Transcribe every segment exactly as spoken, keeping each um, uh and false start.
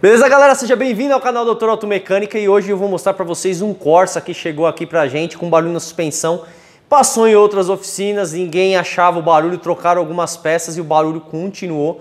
Beleza, galera? Seja bem-vindo ao canal Doutor Auto Mecânica e hoje eu vou mostrar para vocês um Corsa que chegou aqui pra gente com barulho na suspensão. Passou em outras oficinas, ninguém achava o barulho, trocaram algumas peças e o barulho continuou.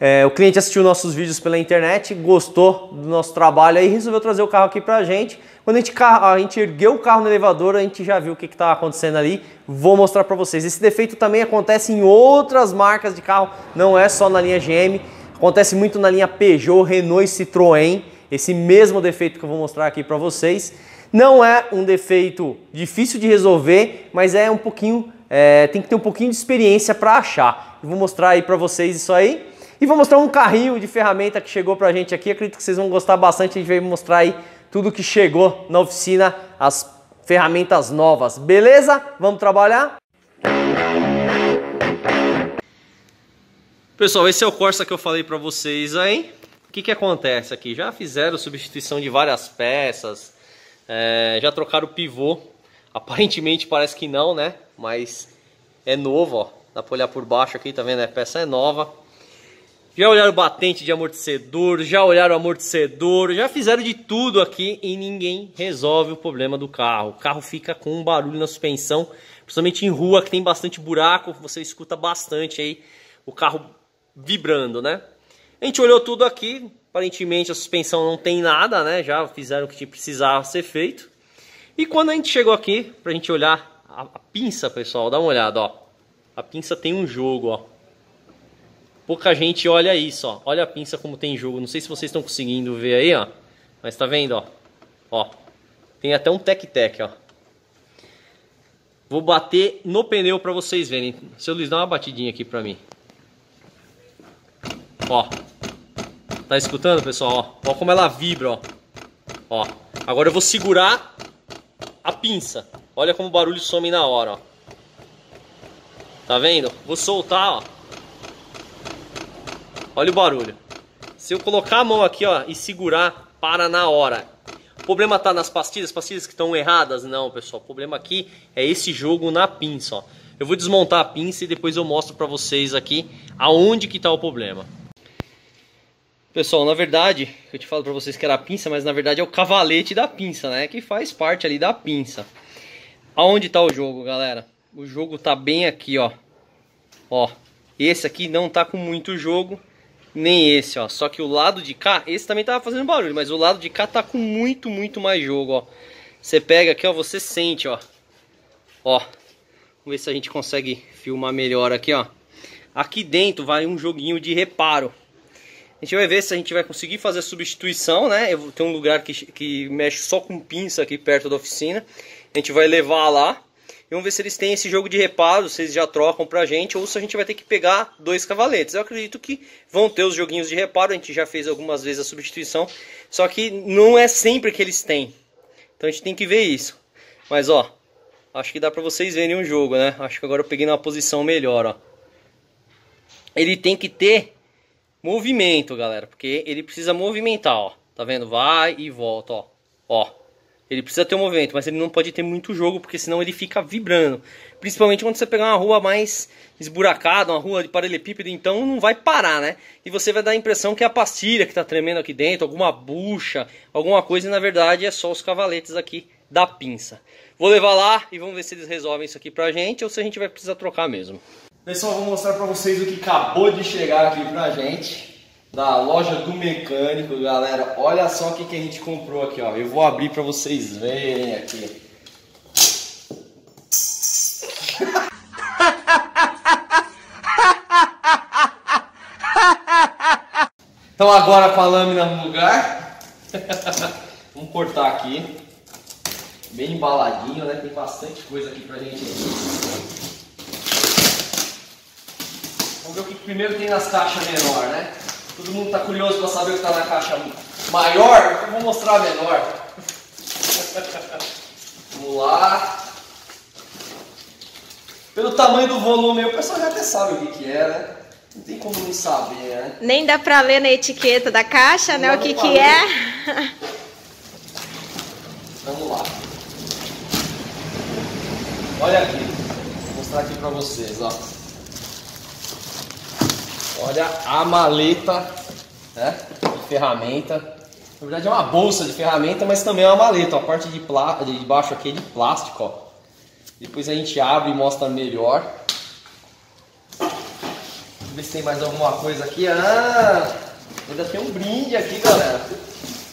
É, o cliente assistiu nossos vídeos pela internet, gostou do nosso trabalho e resolveu trazer o carro aqui pra gente. Quando a gente, a gente ergueu o carro no elevador, a gente já viu o que estava acontecendo ali. Vou mostrar pra vocês. Esse defeito também acontece em outras marcas de carro, não é só na linha G M. Acontece muito na linha Peugeot, Renault e Citroën. Esse mesmo defeito que eu vou mostrar aqui pra vocês. Não é um defeito difícil de resolver, mas é um pouquinho, é, tem que ter um pouquinho de experiência para achar. Eu vou mostrar aí pra vocês isso aí. E vou mostrar um carrinho de ferramenta que chegou pra gente aqui. Acredito que vocês vão gostar bastante. A gente vai mostrar aí tudo que chegou na oficina, as ferramentas novas. Beleza? Vamos trabalhar? Pessoal, esse é o Corsa que eu falei pra vocês aí. O que que acontece aqui? Já fizeram substituição de várias peças, é, já trocaram o pivô. Aparentemente parece que não, né? Mas é novo, ó. Dá pra olhar por baixo aqui, tá vendo? A peça é nova. Já olharam o batente de amortecedor, já olharam o amortecedor, já fizeram de tudo aqui e ninguém resolve o problema do carro. O carro fica com um barulho na suspensão, principalmente em rua que tem bastante buraco, você escuta bastante aí o carro vibrando, né? A gente olhou tudo aqui, aparentemente a suspensão não tem nada, né? Já fizeram o que precisava ser feito. E quando a gente chegou aqui, pra gente olhar a, a pinça, pessoal, dá uma olhada, ó. A pinça tem um jogo, ó. Pouca gente olha isso, ó. Olha a pinça como tem jogo. Não sei se vocês estão conseguindo ver aí, ó. Mas tá vendo, ó. Ó. Tem até um tec-tec, ó. Vou bater no pneu pra vocês verem. Seu Luiz, dá uma batidinha aqui pra mim. Ó. Tá escutando, pessoal? Ó. Ó como ela vibra, ó. Ó. Agora eu vou segurar a pinça. Olha como o barulho some na hora, ó. Tá vendo? Vou soltar, ó. Olha o barulho. Se eu colocar a mão aqui, ó, e segurar, para na hora. O problema tá nas pastilhas, pastilhas que estão erradas? Não, pessoal. O problema aqui é esse jogo na pinça, ó. Eu vou desmontar a pinça e depois eu mostro pra vocês aqui aonde que tá o problema. Pessoal, na verdade, eu te falo pra vocês que era a pinça, mas na verdade é o cavalete da pinça, né? Que faz parte ali da pinça. Aonde tá o jogo, galera? O jogo tá bem aqui, ó. Ó, esse aqui não tá com muito jogo. Nem esse, ó. Só que o lado de cá, esse também tava fazendo barulho, mas o lado de cá tá com muito, muito mais jogo, ó. Você pega aqui, ó, você sente, ó. Ó. Vamos ver se a gente consegue filmar melhor aqui, ó. Aqui dentro vai um joguinho de reparo. A gente vai ver se a gente vai conseguir fazer a substituição, né? Eu tenho um lugar que, que mexe só com pinça aqui perto da oficina. A gente vai levar lá. E vamos ver se eles têm esse jogo de reparo, se eles já trocam pra gente, ou se a gente vai ter que pegar dois cavaletes. Eu acredito que vão ter os joguinhos de reparo, a gente já fez algumas vezes a substituição, só que não é sempre que eles têm. Então a gente tem que ver isso. Mas ó, acho que dá pra vocês verem o jogo, né? Acho que agora eu peguei numa posição melhor, ó. Ele tem que ter movimento, galera, porque ele precisa movimentar, ó. Tá vendo? Vai e volta, ó. Ó. Ele precisa ter um movimento, mas ele não pode ter muito jogo, porque senão ele fica vibrando. Principalmente quando você pegar uma rua mais esburacada, uma rua de paralelepípedo, então não vai parar, né? E você vai dar a impressão que é a pastilha que está tremendo aqui dentro, alguma bucha, alguma coisa, e na verdade é só os cavaletes aqui da pinça. Vou levar lá e vamos ver se eles resolvem isso aqui pra gente, ou se a gente vai precisar trocar mesmo. Pessoal, vou mostrar pra vocês o que acabou de chegar aqui pra gente. Da Loja do Mecânico, galera. Olha só o que, que a gente comprou aqui, ó. Eu vou abrir pra vocês verem aqui. Então agora com a lâmina no lugar. Vamos cortar aqui. Bem embaladinho, né? Tem bastante coisa aqui pra gente. Vamos ver o que primeiro tem nas caixas menor, né? Todo mundo tá curioso para saber o que tá na caixa maior, eu vou mostrar a menor. Vamos lá. Pelo tamanho do volume, o pessoal já até sabe o que que é, né? Não tem como não saber, né? Nem dá para ler na etiqueta da caixa, né, o que que é. Vamos lá. Olha aqui. Vou mostrar aqui para vocês, ó. Olha a maleta né, de ferramenta. Na verdade é uma bolsa de ferramenta, mas também é uma maleta. A parte de, plá de baixo aqui é de plástico, ó. Depois a gente abre e mostra melhor. Vamos ver se tem mais alguma coisa aqui. Ah, ainda tem um brinde aqui, galera.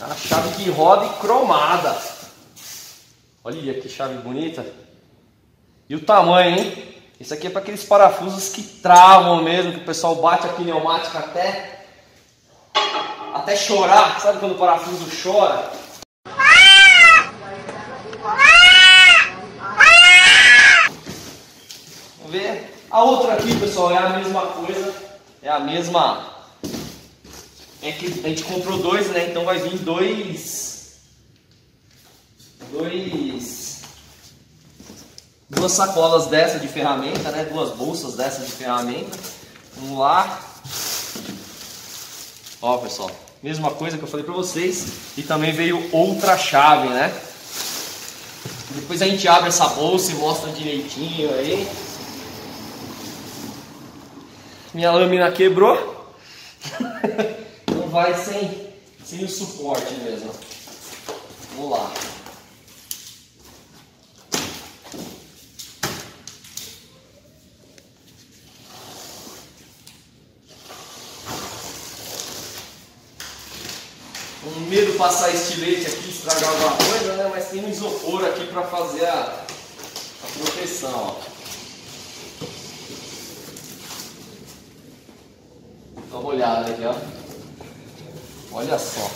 A chave de roda e cromada. Olha que chave bonita. E o tamanho, hein? Esse aqui é para aqueles parafusos que travam mesmo, que o pessoal bate a pneumática até... até chorar, sabe quando o parafuso chora? Vamos ver. A outra aqui, pessoal, é a mesma coisa. É a mesma. É que a gente comprou dois, né? Então vai vir dois. Dois. Duas sacolas dessa de ferramenta, né? Duas bolsas dessa de ferramenta. Vamos lá. Ó, pessoal, mesma coisa que eu falei pra vocês. E também veio outra chave, né? Depois a gente abre essa bolsa e mostra direitinho aí. Minha lâmina quebrou. Então vai sem, sem o suporte mesmo. Vamos lá. Com medo de passar estilete aqui, estragar alguma coisa, né? Mas tem um isopor aqui para fazer a, a proteção, ó. Dá uma olhada aqui, ó. Olha só.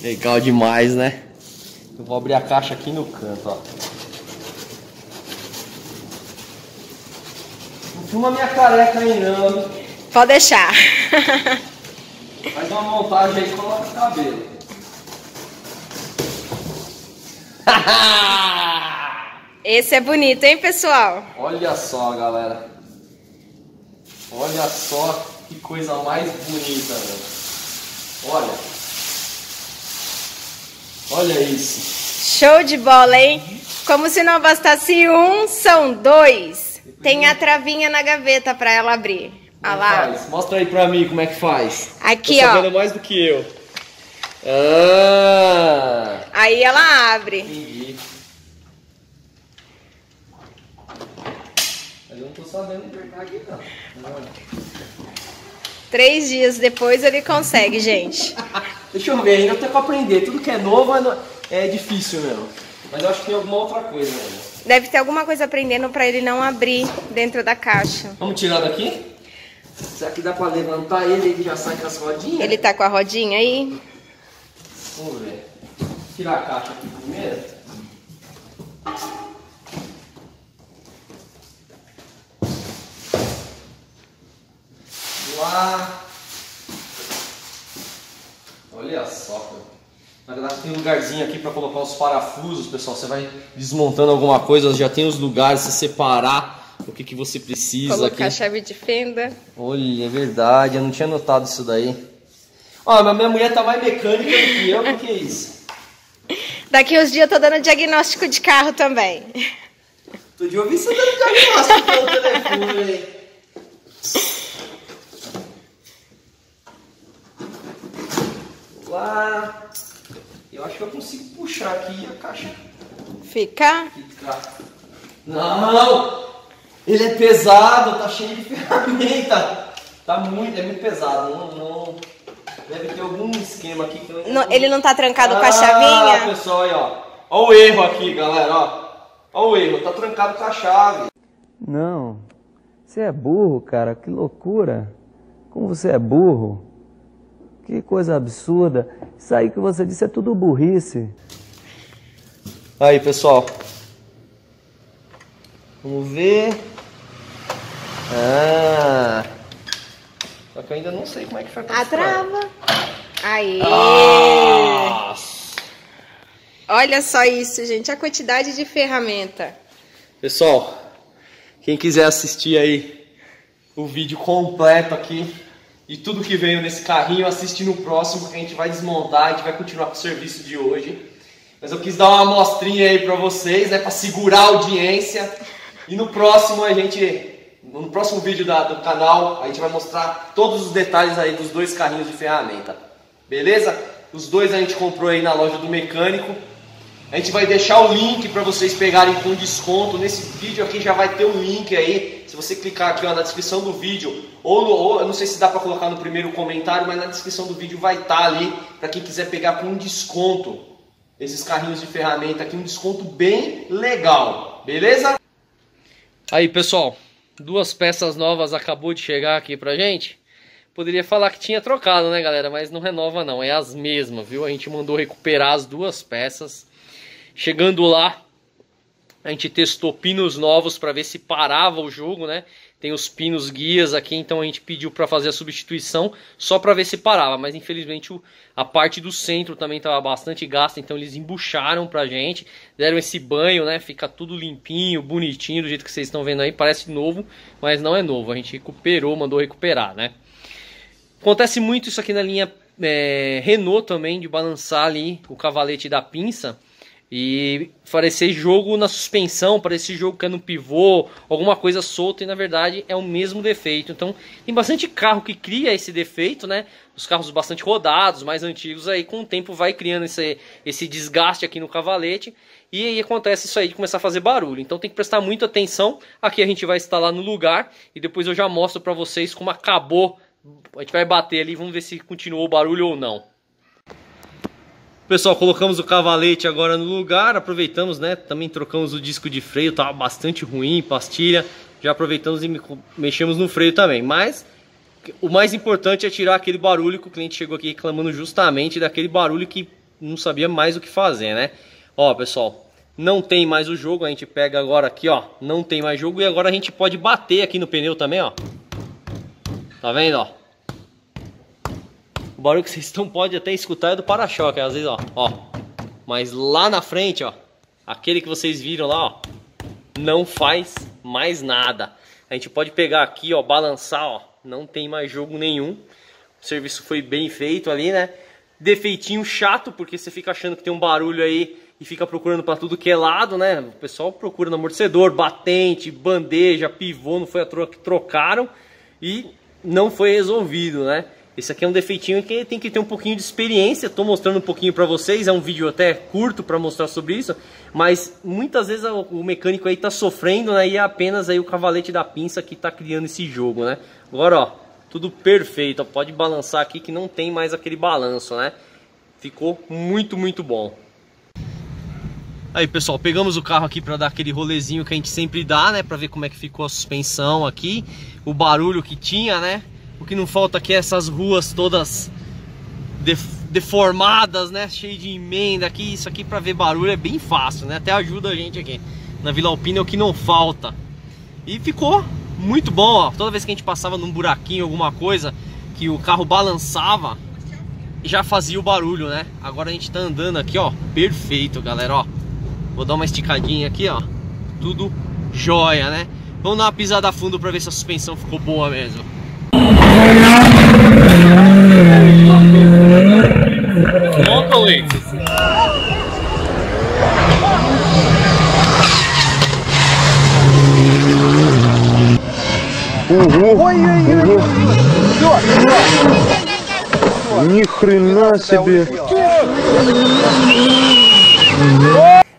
Legal demais, né? Eu vou abrir a caixa aqui no canto, ó. Não filma minha careca aí não. Pode deixar. Faz uma montagem aí e coloca o cabelo. Esse é bonito, hein, pessoal? Olha só, galera. Olha só que coisa mais bonita, velho. Olha. Olha isso. Show de bola, hein? Como se não bastasse um, são dois. Tem a travinha na gaveta para ela abrir. Ah lá. Mostra aí pra mim como é que faz. Aqui, ó. Tá vendo mais do que eu. Ah. Aí ela abre. Entendi. Eu não tô sabendo apertar aqui, não. Olha. Três dias depois ele consegue, gente. Deixa eu ver, ainda tem pra aprender. Tudo que é novo é difícil mesmo. Mas eu acho que tem alguma outra coisa, né? Deve ter alguma coisa aprendendo pra ele não abrir dentro da caixa. Vamos tirar daqui? Será que dá pra levantar ele? Ele já sai com as rodinhas? Ele tá com a rodinha aí? Vamos ver. Tirar a caixa aqui primeiro. Vamos lá. Olha só, cara. Na verdade tem um lugarzinho aqui pra colocar os parafusos, pessoal. Você vai desmontando alguma coisa, já tem os lugares, se separar. O que, que você precisa colocar aqui? Colocar chave de fenda. Olha, é verdade. Eu não tinha notado isso daí. Ó, mas minha mulher tá mais mecânica do que eu. O que é isso? Daqui uns dias eu tô dando diagnóstico de carro também. Todo dia eu vi você dando diagnóstico pelo telefone. Vamos lá. Eu acho que eu consigo puxar aqui a caixa. Ficar? Ficar. Não! Ele é pesado, tá cheio de ferramenta. Tá muito, é muito pesado. Não, não, deve ter algum esquema aqui que eu não, não... Ele não tá trancado ah, com a chavinha? Ah, pessoal, aí, ó. Ó o erro aqui, galera, ó. Ó o erro, tá trancado com a chave. Não, você é burro, cara, que loucura. Como você é burro. Que coisa absurda. Isso aí que você disse é tudo burrice. Aí, pessoal. Vamos ver... Ah! Só que eu ainda não sei como é que foi. A trava! Aí! Nossa. Olha só isso, gente! A quantidade de ferramenta! Pessoal, quem quiser assistir aí o vídeo completo aqui e tudo que veio nesse carrinho, assiste no próximo que a gente vai desmontar, a gente vai continuar com o serviço de hoje. Mas eu quis dar uma amostrinha aí pra vocês, né? Pra segurar a audiência. E no próximo a gente No próximo vídeo da, do canal a gente vai mostrar todos os detalhes aí dos dois carrinhos de ferramenta. Beleza? Os dois a gente comprou aí na loja do mecânico. A gente vai deixar o link para vocês pegarem com desconto. Nesse vídeo aqui já vai ter um link aí. Se você clicar aqui ó, na descrição do vídeo, ou, no, ou eu não sei se dá para colocar no primeiro comentário, mas na descrição do vídeo vai estar tá ali para quem quiser pegar com desconto esses carrinhos de ferramenta aqui, um desconto bem legal. Beleza? Aí pessoal, duas peças novas acabou de chegar aqui pra gente. Poderia falar que tinha trocado, né galera, mas não renova não, é as mesmas, viu? A gente mandou recuperar as duas peças. Chegando lá, a gente testou pinos novos para ver se parava o jogo, né? Tem os pinos guias aqui, então a gente pediu para fazer a substituição só para ver se parava. Mas infelizmente o, a parte do centro também estava bastante gasta, então eles embucharam pra gente. Deram esse banho, né? Fica tudo limpinho, bonitinho, do jeito que vocês estão vendo aí. Parece novo, mas não é novo. A gente recuperou, mandou recuperar, né? Acontece muito isso aqui na linha é, Renault também, de balançar ali o cavalete da pinça. E parecer jogo na suspensão, parecer jogo que é no pivô, alguma coisa solta, e na verdade é o mesmo defeito. Então tem bastante carro que cria esse defeito, né? Os carros bastante rodados, mais antigos aí, com o tempo vai criando esse, esse desgaste aqui no cavalete. E aí acontece isso aí de começar a fazer barulho. Então tem que prestar muita atenção. Aqui a gente vai instalar no lugar e depois eu já mostro pra vocês como acabou. A gente vai bater ali, vamos ver se continuou o barulho ou não. Pessoal, colocamos o cavalete agora no lugar, aproveitamos, né? Também trocamos o disco de freio, estava bastante ruim, pastilha. Já aproveitamos e mexemos no freio também. Mas o mais importante é tirar aquele barulho que o cliente chegou aqui reclamando justamente daquele barulho que não sabia mais o que fazer, né? Ó, pessoal, não tem mais o jogo, a gente pega agora aqui, ó, não tem mais jogo. E agora a gente pode bater aqui no pneu também, ó. Tá vendo, ó? O barulho que vocês estão podem até escutar é do para-choque, às vezes, ó, ó. Mas lá na frente, ó, aquele que vocês viram lá, ó, não faz mais nada. A gente pode pegar aqui, ó, balançar, ó, não tem mais jogo nenhum. O serviço foi bem feito ali, né? Defeitinho chato, porque você fica achando que tem um barulho aí e fica procurando para tudo que é lado, né? O pessoal procura no amortecedor, batente, bandeja, pivô, não foi a troca que trocaram e não foi resolvido, né? Esse aqui é um defeitinho que tem que ter um pouquinho de experiência. Estou mostrando um pouquinho para vocês, é um vídeo até curto para mostrar sobre isso. Mas muitas vezes o mecânico aí está sofrendo, né? E é apenas aí o cavalete da pinça que está criando esse jogo, né? Agora, ó, tudo perfeito, ó, pode balançar aqui que não tem mais aquele balanço, né? Ficou muito, muito bom. Aí pessoal, pegamos o carro aqui para dar aquele rolezinho que a gente sempre dá, né? Para ver como é que ficou a suspensão aqui, o barulho que tinha, né? O que não falta aqui é essas ruas todas deformadas, né? Cheio de emenda aqui. Isso aqui para ver barulho é bem fácil, né? Até ajuda a gente aqui. Na Vila Alpina é o que não falta. E ficou muito bom, ó. Toda vez que a gente passava num buraquinho, alguma coisa, que o carro balançava, já fazia o barulho, né? Agora a gente tá andando aqui, ó. Perfeito, galera, ó. Vou dar uma esticadinha aqui, ó. Tudo jóia, né? Vamos dar uma pisada a fundo para ver se a suspensão ficou boa mesmo. Locally. Ни хрена себе.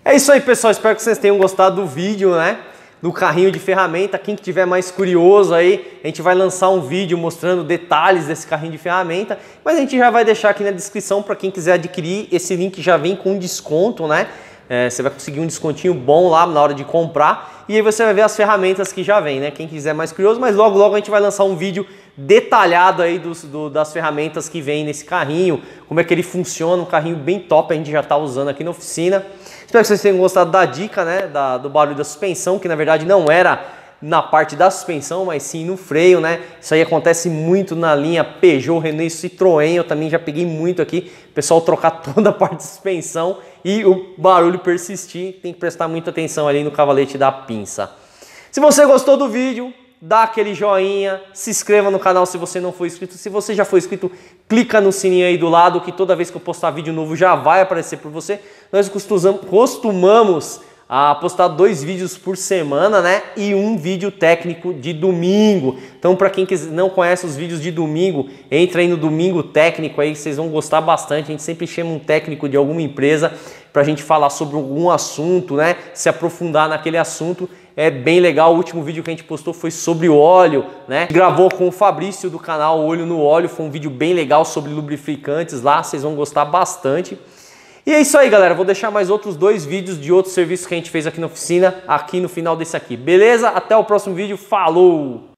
É isso aí, pessoal, espero que vocês tenham gostado do vídeo, né? Do carrinho de ferramenta. Quem que tiver mais curioso aí, a gente vai lançar um vídeo mostrando detalhes desse carrinho de ferramenta, mas a gente já vai deixar aqui na descrição para quem quiser adquirir. Esse link já vem com desconto, né? É, você vai conseguir um descontinho bom lá na hora de comprar, e aí você vai ver as ferramentas que já vem, né? Quem quiser mais curioso, mas logo logo a gente vai lançar um vídeo detalhado aí dos, do, das ferramentas que vem nesse carrinho, como é que ele funciona. Um carrinho bem top, a gente já tá usando aqui na oficina. Espero que vocês tenham gostado da dica, né, da, do barulho da suspensão, que na verdade não era na parte da suspensão, mas sim no freio, né? Isso aí acontece muito na linha Peugeot, Renault e Citroën. Eu também já peguei muito aqui, o pessoal trocar toda a parte de suspensão e o barulho persistir. Tem que prestar muita atenção ali no cavalete da pinça. Se você gostou do vídeo, dá aquele joinha, se inscreva no canal se você não for inscrito. Se você já for inscrito, clica no sininho aí do lado, que toda vez que eu postar vídeo novo já vai aparecer para você. Nós costumamos a postar dois vídeos por semana, né? E um vídeo técnico de domingo. Então, para quem não conhece os vídeos de domingo, entra aí no Domingo Técnico aí, vocês vão gostar bastante. A gente sempre chama um técnico de alguma empresa para a gente falar sobre algum assunto, né? Se aprofundar naquele assunto. É bem legal. O último vídeo que a gente postou foi sobre óleo, né? Gravou com o Fabrício do canal Olho no Óleo. Foi um vídeo bem legal sobre lubrificantes lá. Vocês vão gostar bastante. E é isso aí, galera. Vou deixar mais outros dois vídeos de outros serviços que a gente fez aqui na oficina, aqui no final desse aqui. Beleza? Até o próximo vídeo. Falou!